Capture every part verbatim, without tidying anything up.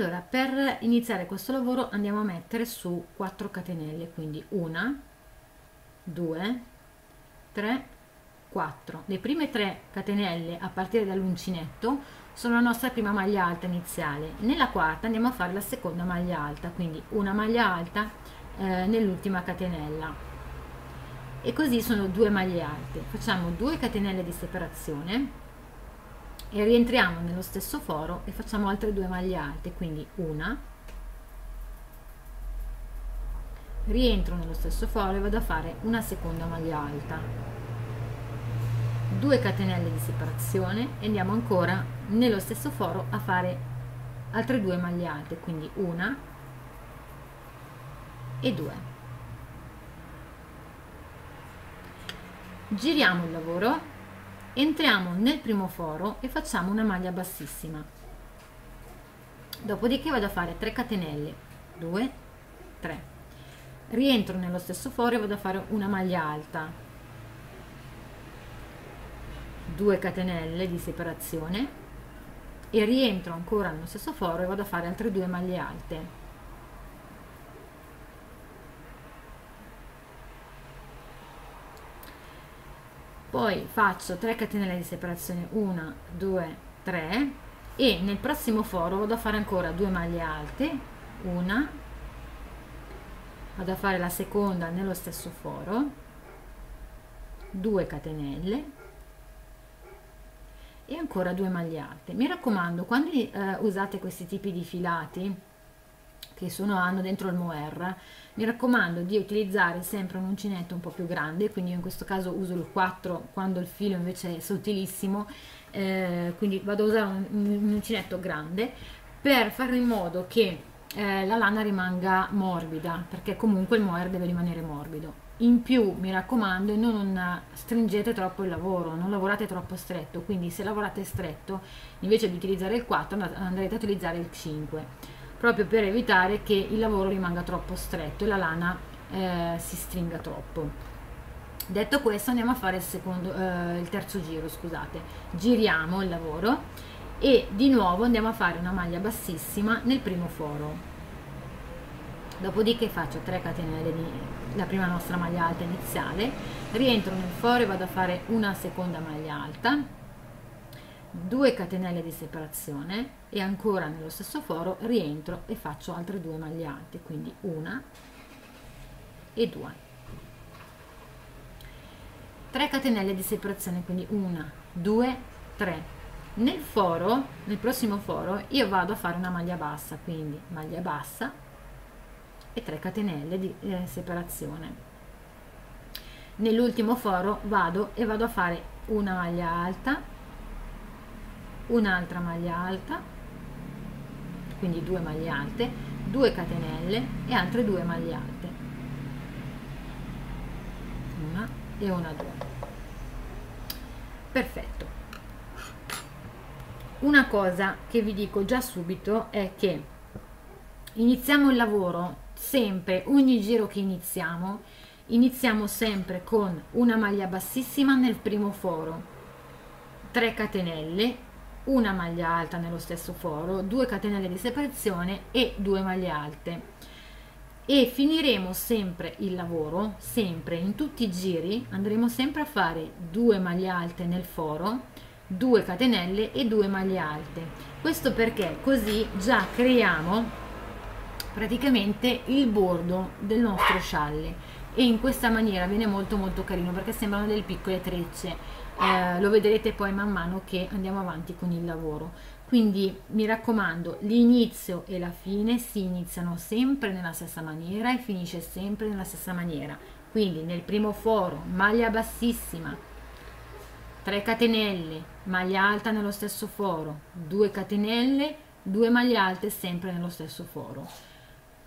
Allora, per iniziare questo lavoro andiamo a mettere su quattro catenelle, quindi una, due, tre, quattro. Le prime tre catenelle a partire dall'uncinetto sono la nostra prima maglia alta iniziale. Nella quarta andiamo a fare la seconda maglia alta, quindi una maglia alta eh, nell'ultima catenella, e così sono due maglie alte. Facciamo due catenelle di separazione e rientriamo nello stesso foro e facciamo altre due maglie alte, quindi una, rientro nello stesso foro e vado a fare una seconda maglia alta, due catenelle di separazione e andiamo ancora nello stesso foro a fare altre due maglie alte, quindi una e due. Giriamo il lavoro, entriamo nel primo foro e facciamo una maglia bassissima, dopodiché vado a fare tre catenelle, due, tre, rientro nello stesso foro e vado a fare una maglia alta, due catenelle di separazione e rientro ancora nello stesso foro e vado a fare altre due maglie alte, poi faccio tre catenelle di separazione, una, due, tre, e nel prossimo foro vado a fare ancora due maglie alte, una, vado a fare la seconda nello stesso foro, due catenelle e ancora due maglie alte. Mi raccomando, quando eh, usate questi tipi di filati che sono, hanno dentro il mohair, mi raccomando di utilizzare sempre un uncinetto un po' più grande, quindi io in questo caso uso il quattro quando il filo invece è sottilissimo, eh, quindi vado a usare un, un uncinetto grande per fare in modo che eh, la lana rimanga morbida, perché comunque il mohair deve rimanere morbido. In più, mi raccomando, non stringete troppo il lavoro, non lavorate troppo stretto, quindi se lavorate stretto invece di utilizzare il quattro andrete a utilizzare il cinque, proprio per evitare che il lavoro rimanga troppo stretto e la lana eh, si stringa troppo. Detto questo, andiamo a fare il, secondo, eh, il terzo giro, scusate. Giriamo il lavoro e di nuovo andiamo a fare una maglia bassissima nel primo foro, dopodiché faccio tre catenelle di la prima nostra maglia alta iniziale, rientro nel foro e vado a fare una seconda maglia alta, due catenelle di separazione e ancora nello stesso foro rientro e faccio altre due maglie alte, quindi una e due, tre catenelle di separazione, quindi una, due, tre. Nel foro, nel prossimo foro io vado a fare una maglia bassa, quindi maglia bassa e tre catenelle di eh, separazione. Nell'ultimo foro vado e vado a fare una maglia alta, un'altra maglia alta, quindi due maglie alte, due catenelle e altre due maglie alte, una e una, due. Perfetto. Una cosa che vi dico già subito è che iniziamo il lavoro sempre, ogni giro che iniziamo iniziamo sempre con una maglia bassissima nel primo foro, tre catenelle, una maglia alta nello stesso foro, due catenelle di separazione e due maglie alte, e finiremo sempre il lavoro, sempre in tutti i giri andremo sempre a fare due maglie alte nel foro, due catenelle e due maglie alte. Questo perché così già creiamo praticamente il bordo del nostro scialle e in questa maniera viene molto molto carino, perché sembrano delle piccole trecce. Eh, lo vedrete poi man mano che andiamo avanti con il lavoro, quindi mi raccomando, l'inizio e la fine si iniziano sempre nella stessa maniera e finisce sempre nella stessa maniera, quindi nel primo foro maglia bassissima, tre catenelle, maglia alta nello stesso foro, due catenelle, due maglie alte sempre nello stesso foro.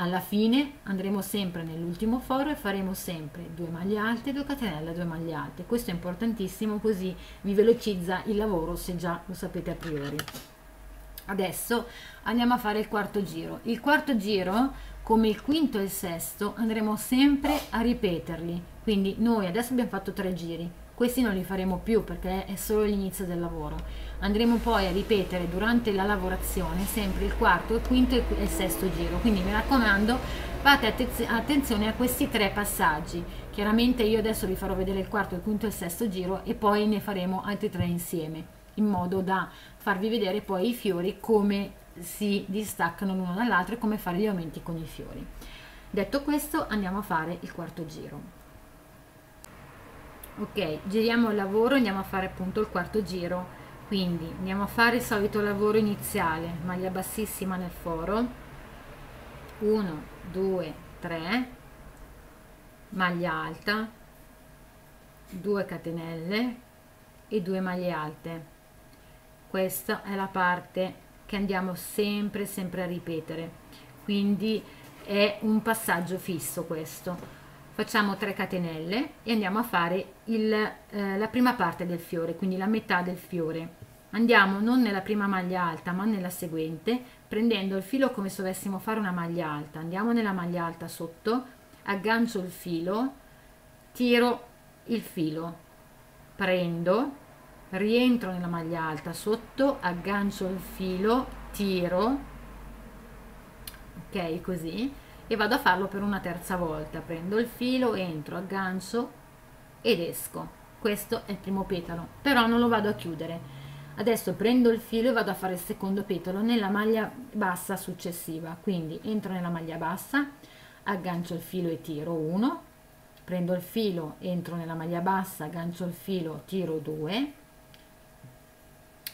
Alla fine andremo sempre nell'ultimo foro e faremo sempre due maglie alte, due catenelle, due maglie alte. Questo è importantissimo, così vi velocizza il lavoro se già lo sapete a priori. Adesso andiamo a fare il quarto giro. Il quarto giro, come il quinto e il sesto, andremo sempre a ripeterli. Quindi noi adesso abbiamo fatto tre giri, questi non li faremo più perché è solo l'inizio del lavoro. andremo poi a ripetere durante la lavorazione sempre il quarto, il quinto e il sesto giro, quindi mi raccomando fate attenzione a questi tre passaggi. Chiaramente io adesso vi farò vedere il quarto, il quinto e il sesto giro e poi ne faremo altri tre insieme, in modo da farvi vedere poi i fiori come si distaccano l'uno dall'altro e come fare gli aumenti con i fiori. Detto questo, andiamo a fare il quarto giro. Ok, giriamo il lavoro, andiamo a fare appunto il quarto giro, quindi andiamo a fare il solito lavoro iniziale, maglia bassissima nel foro, uno due tre, maglia alta, due catenelle e due maglie alte. Questa è la parte che andiamo sempre sempre a ripetere, quindi è un passaggio fisso questo. Facciamo tre catenelle e andiamo a fare il, eh, la prima parte del fiore, quindi la metà del fiore. Andiamo non nella prima maglia alta ma nella seguente, prendendo il filo come se dovessimo fare una maglia alta. Andiamo nella maglia alta sotto, aggancio il filo, tiro il filo, prendo, rientro nella maglia alta sotto, aggancio il filo, tiro, ok, così, e vado a farlo per una terza volta. Prendo il filo, entro, aggancio ed esco. Questo è il primo petalo, però non lo vado a chiudere. Adesso prendo il filo e vado a fare il secondo petalo nella maglia bassa successiva, quindi entro nella maglia bassa, aggancio il filo e tiro uno, prendo il filo, entro nella maglia bassa, aggancio il filo, tiro due,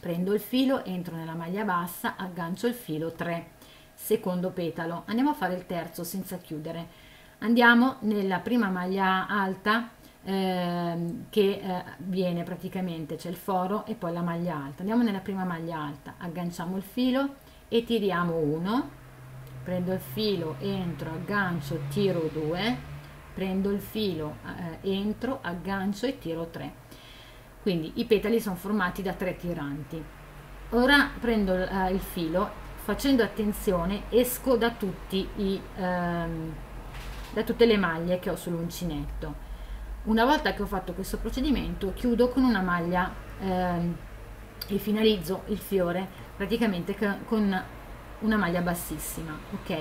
prendo il filo, entro nella maglia bassa, aggancio il filo, tre, secondo petalo. Andiamo a fare il terzo senza chiudere. Andiamo nella prima maglia alta eh, che eh, viene praticamente, c'è il foro e poi la maglia alta. Andiamo nella prima maglia alta, agganciamo il filo e tiriamo uno, prendo il filo, entro, aggancio, tiro due, prendo il filo, eh, entro, aggancio e tiro tre. Quindi i petali sono formati da tre tiranti. Ora prendo eh, il filo, facendo attenzione esco da, tutti i, ehm, da tutte le maglie che ho sull'uncinetto. Una volta che ho fatto questo procedimento chiudo con una maglia ehm, e finalizzo il fiore praticamente con una maglia bassissima. Ok,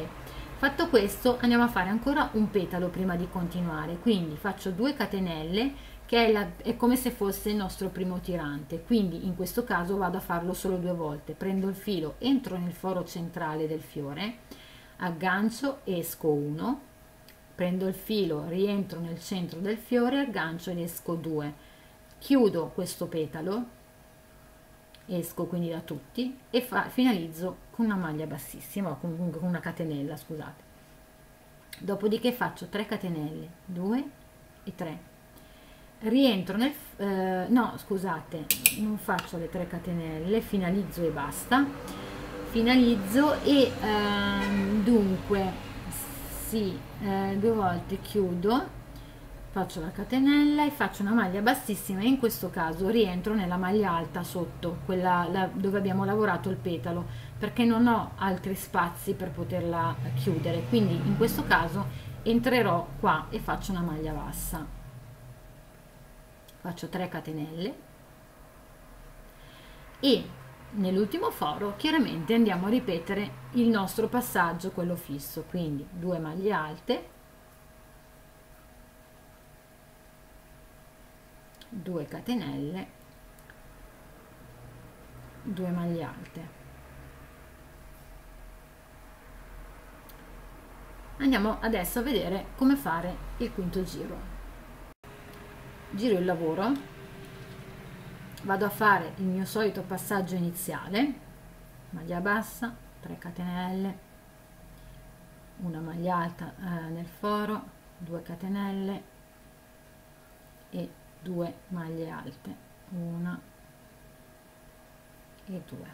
fatto questo andiamo a fare ancora un petalo prima di continuare, quindi faccio due catenelle, che è, la, è come se fosse il nostro primo tirante, quindi in questo caso vado a farlo solo due volte. Prendo il filo, entro nel foro centrale del fiore, aggancio, esco uno, prendo il filo, rientro nel centro del fiore, aggancio ed esco due, chiudo questo petalo, esco quindi da tutti e fa, finalizzo con una maglia bassissima o comunque con una catenella, scusate. Dopodiché faccio tre catenelle, due e tre, rientro nel eh, no scusate non faccio le tre catenelle, finalizzo e basta, finalizzo e ehm, dunque sì, eh, due volte chiudo, faccio la catenella e faccio una maglia bassissima e in questo caso rientro nella maglia alta sotto, quella la, dove abbiamo lavorato il petalo, perché non ho altri spazi per poterla chiudere, quindi in questo caso entrerò qua e faccio una maglia bassa. Faccio tre catenelle e nell'ultimo foro chiaramente andiamo a ripetere il nostro passaggio, quello fisso, quindi due maglie alte, due catenelle, due maglie alte. Andiamo adesso a vedere come fare il quinto giro. Giro il lavoro, vado a fare il mio solito passaggio iniziale, maglia bassa, tre catenelle, una maglia alta eh, nel foro, due catenelle e due maglie alte, una e due.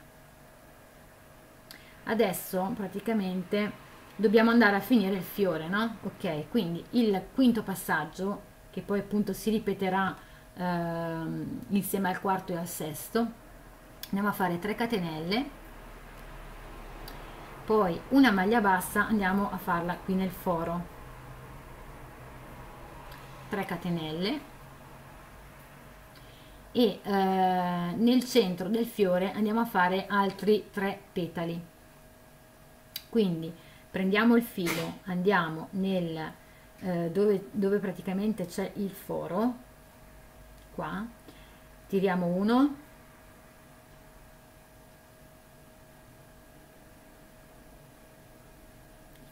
Adesso praticamente dobbiamo andare a finire il fiore, no? Ok, quindi il quinto passaggio, che poi appunto si ripeterà eh, insieme al quarto e al sesto, andiamo a fare tre catenelle, poi una maglia bassa andiamo a farla qui nel foro, tre catenelle e eh, nel centro del fiore andiamo a fare altri tre petali. Quindi prendiamo il filo, andiamo nel eh, dove, dove praticamente c'è il foro, qua tiriamo uno,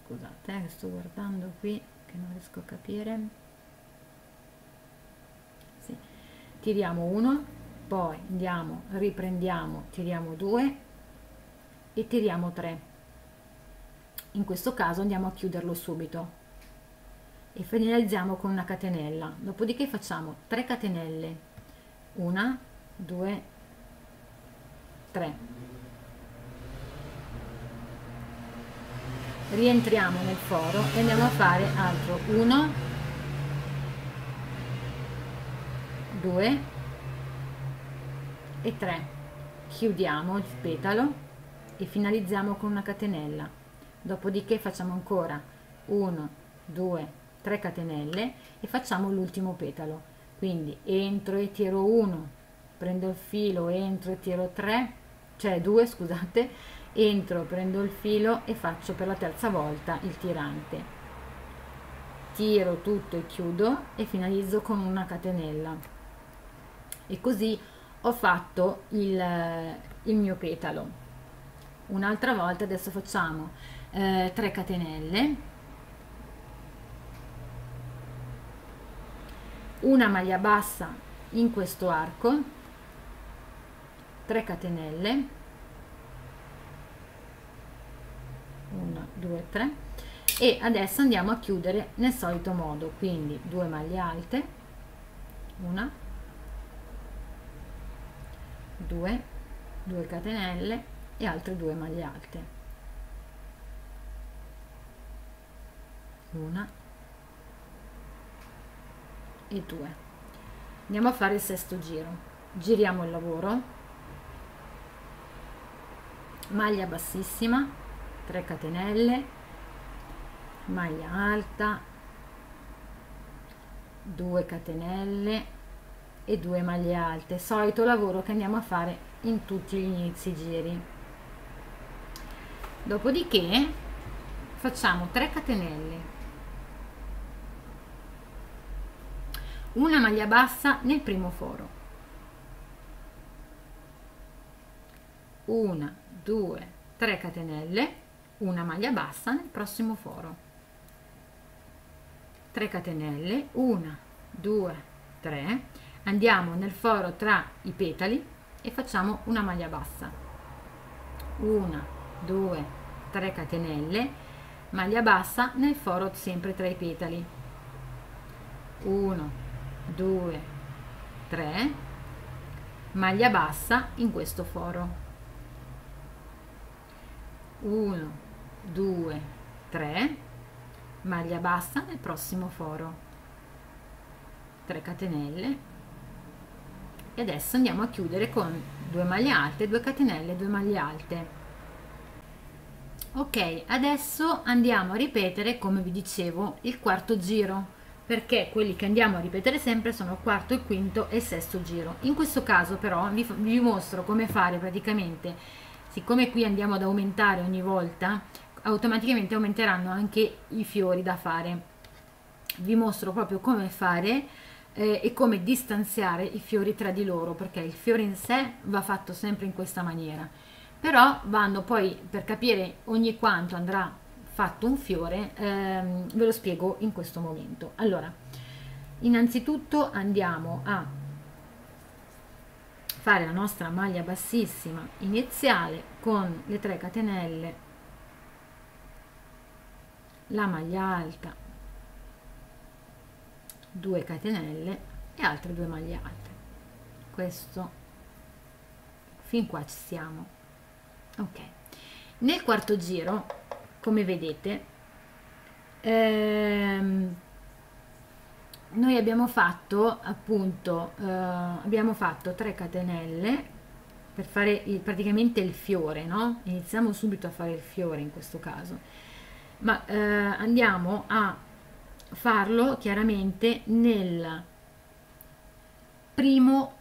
scusate eh, sto guardando qui che non riesco a capire. Tiriamo uno, poi andiamo, riprendiamo, tiriamo due e tiriamo tre. In questo caso andiamo a chiuderlo subito e finalizziamo con una catenella. Dopodiché facciamo tre catenelle, una, due, tre. Rientriamo nel foro e andiamo a fare altro uno, due e tre. Chiudiamo il petalo e finalizziamo con una catenella. Dopodiché facciamo ancora uno, due, tre catenelle e facciamo l'ultimo petalo. Quindi entro e tiro uno, prendo il filo, entro e tiro tre, cioè due, scusate, entro, prendo il filo e faccio per la terza volta il tirante. Tiro tutto e chiudo e finalizzo con una catenella. E così ho fatto il, il mio petalo. Un'altra volta adesso facciamo eh, tre catenelle, una maglia bassa in questo arco, tre catenelle, uno, due, tre, e adesso andiamo a chiudere nel solito modo, quindi due maglie alte, una, due, due catenelle e altre due maglie alte, una e due. Andiamo a fare il sesto giro, giriamo il lavoro, maglia bassissima, tre catenelle, maglia alta, due catenelle e due maglie alte, solito lavoro che andiamo a fare in tutti gli inizi giri. Dopodiché facciamo tre catenelle, una maglia bassa nel primo foro, una, due, tre catenelle, una maglia bassa nel prossimo foro, tre catenelle, una, due, tre. Andiamo nel foro tra i petali e facciamo una maglia bassa, una, due, tre catenelle, maglia bassa nel foro sempre tra i petali, uno, due, tre, maglia bassa in questo foro, uno, due, tre, maglia bassa nel prossimo foro, tre catenelle. E adesso andiamo a chiudere con due maglie alte, due catenelle, due maglie alte. Ok, adesso andiamo a ripetere, come vi dicevo, il quarto giro, perché quelli che andiamo a ripetere sempre sono il quarto, il quinto e il sesto giro. In questo caso però vi, vi mostro come fare praticamente, siccome qui andiamo ad aumentare ogni volta, automaticamente aumenteranno anche i fiori da fare. Vi mostro proprio come fare e come distanziare i fiori tra di loro, perché il fiore in sé va fatto sempre in questa maniera, però vanno poi, per capire ogni quanto andrà fatto un fiore, ehm, ve lo spiego in questo momento. Allora, innanzitutto andiamo a fare la nostra maglia bassissima iniziale con le tre catenelle, la maglia alta, due catenelle e altre due maglie alte. Questo fin qua ci siamo. Ok, nel quarto giro, come vedete, ehm, noi abbiamo fatto appunto eh, abbiamo fatto tre catenelle per fare il, praticamente il fiore, no? Iniziamo subito a fare il fiore in questo caso, ma eh, andiamo a farlo chiaramente nel primo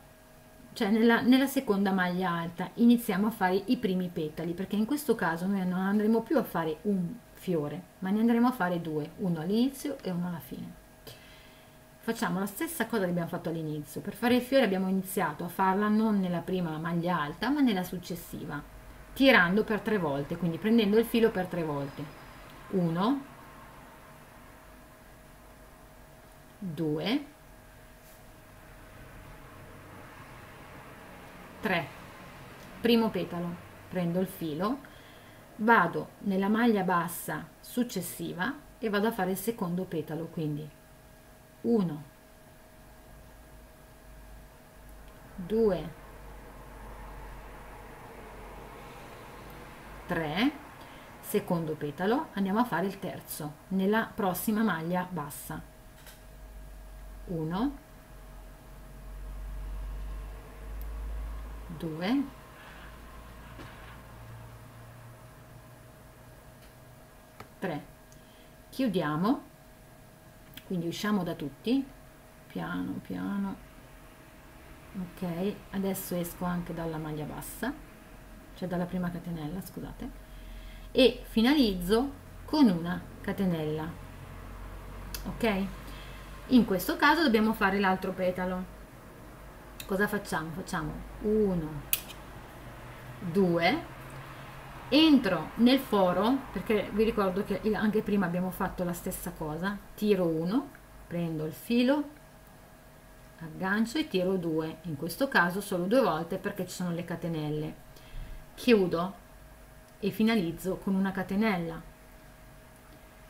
cioè nella, nella seconda maglia alta iniziamo a fare i primi petali, perché in questo caso noi non andremo più a fare un fiore, ma ne andremo a fare due, uno all'inizio e uno alla fine. Facciamo la stessa cosa che abbiamo fatto all'inizio. Per fare il fiore abbiamo iniziato a farla non nella prima maglia alta ma nella successiva, tirando per tre volte, quindi prendendo il filo per tre volte, uno due tre, primo petalo, prendo il filo, vado nella maglia bassa successiva e vado a fare il secondo petalo, quindi uno due tre, secondo petalo, andiamo a fare il terzo nella prossima maglia bassa, uno due tre, chiudiamo, quindi usciamo da tutti piano piano. Ok, adesso esco anche dalla maglia bassa, cioè dalla prima catenella, scusate, e finalizzo con una catenella. Ok, in questo caso dobbiamo fare l'altro petalo. Cosa facciamo? Facciamo uno due, entro nel foro, perché vi ricordo che anche prima abbiamo fatto la stessa cosa, tiro uno, prendo il filo, aggancio e tiro due, in questo caso solo due volte perché ci sono le catenelle, chiudo e finalizzo con una catenella,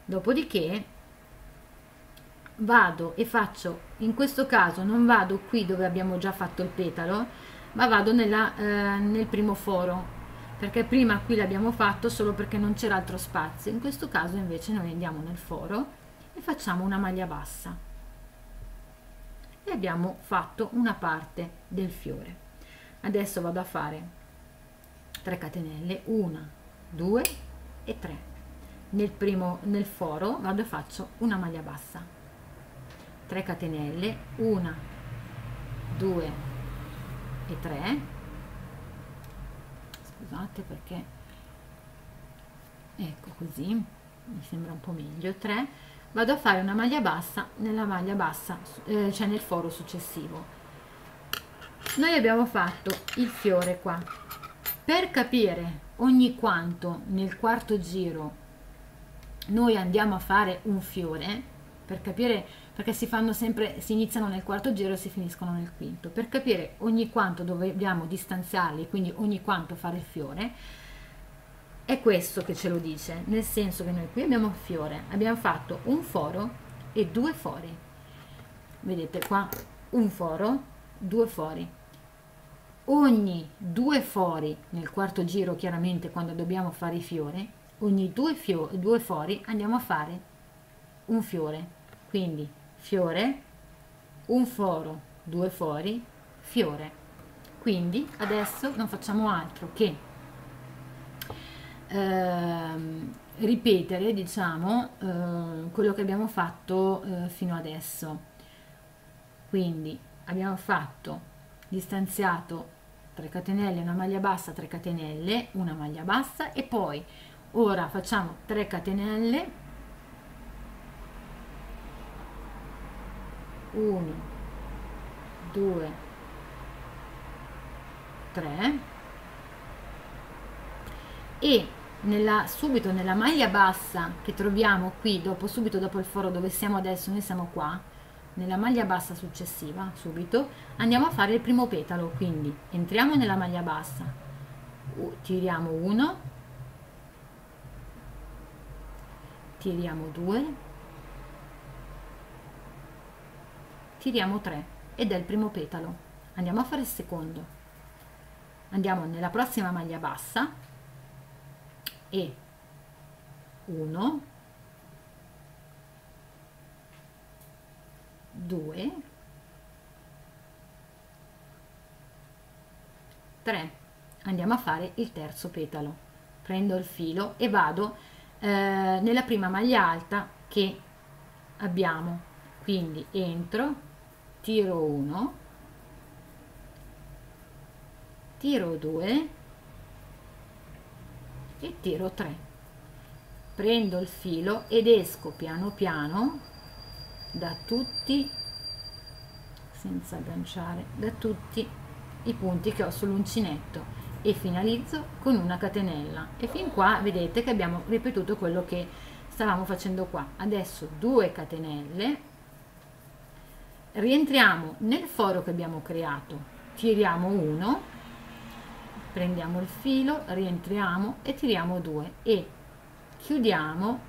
dopodiché vado e faccio, in questo caso non vado qui dove abbiamo già fatto il petalo, ma vado nella, eh, nel primo foro, perché prima qui l'abbiamo fatto solo perché non c'era altro spazio, in questo caso invece noi andiamo nel foro e facciamo una maglia bassa e abbiamo fatto una parte del fiore. Adesso vado a fare tre catenelle, uno due e tre, nel primo, nel foro vado e faccio una maglia bassa, tre catenelle, uno due e tre, scusate perché, ecco, così mi sembra un po' meglio, tre, vado a fare una maglia bassa nella maglia bassa, eh, cioè nel foro successivo. Noi abbiamo fatto il fiore qua, per capire ogni quanto nel quarto giro noi andiamo a fare un fiore, per capire, perché si fanno sempre, si iniziano nel quarto giro e si finiscono nel quinto, per capire ogni quanto dobbiamo distanziarli, quindi ogni quanto fare il fiore, è questo che ce lo dice, nel senso che noi qui abbiamo un fiore, abbiamo fatto un foro e due fori, vedete qua, un foro, due fori, ogni due fori nel quarto giro, chiaramente quando dobbiamo fare i fiori, ogni due, fio, due fori andiamo a fare un fiore, quindi fiore, un foro, due fori, fiore. Quindi adesso non facciamo altro che eh, ripetere, diciamo, eh, quello che abbiamo fatto eh, fino adesso. Quindi abbiamo fatto distanziato tre catenelle, una maglia bassa, tre catenelle, una maglia bassa, e poi ora facciamo tre catenelle, uno due tre, e nella, subito nella maglia bassa che troviamo qui dopo, subito dopo il foro dove siamo adesso, noi siamo qua nella maglia bassa successiva, subito andiamo a fare il primo petalo, quindi entriamo nella maglia bassa, tiriamo uno, tiriamo due, tiriamo tre, ed è il primo petalo. Andiamo a fare il secondo, andiamo nella prossima maglia bassa e uno due tre, andiamo a fare il terzo petalo, prendo il filo e vado eh, nella prima maglia alta che abbiamo, quindi entro, tiro uno, tiro due e tiro tre, prendo il filo ed esco piano piano da tutti, senza agganciare, da tutti i punti che ho sull'uncinetto e finalizzo con una catenella. E fin qua vedete che abbiamo ripetuto quello che stavamo facendo qua. Adesso due catenelle, rientriamo nel foro che abbiamo creato, tiriamo uno, prendiamo il filo, rientriamo e tiriamo due e chiudiamo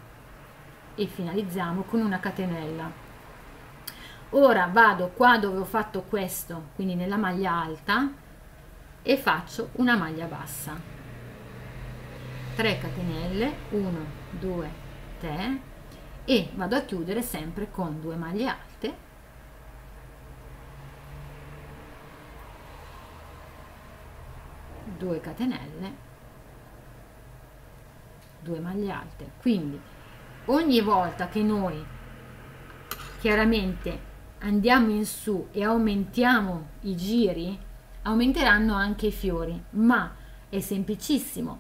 e finalizziamo con una catenella. Ora vado qua dove ho fatto questo, quindi nella maglia alta, e faccio una maglia bassa, tre catenelle, uno due tre, e vado a chiudere sempre con due maglie alte due catenelle due maglie alte. Quindi ogni volta che noi chiaramente andiamo in su e aumentiamo i giri, aumenteranno anche i fiori, ma è semplicissimo,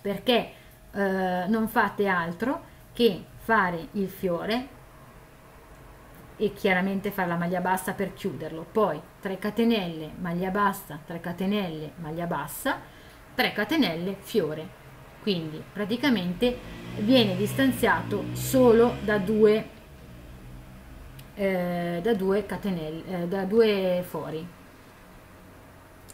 perché eh, non fate altro che fare il fiore e chiaramente fare la maglia bassa per chiuderlo, poi tre catenelle maglia bassa, tre catenelle maglia bassa, tre catenelle fiore. Quindi praticamente viene distanziato solo da due eh, da due catenelle eh, da due fori.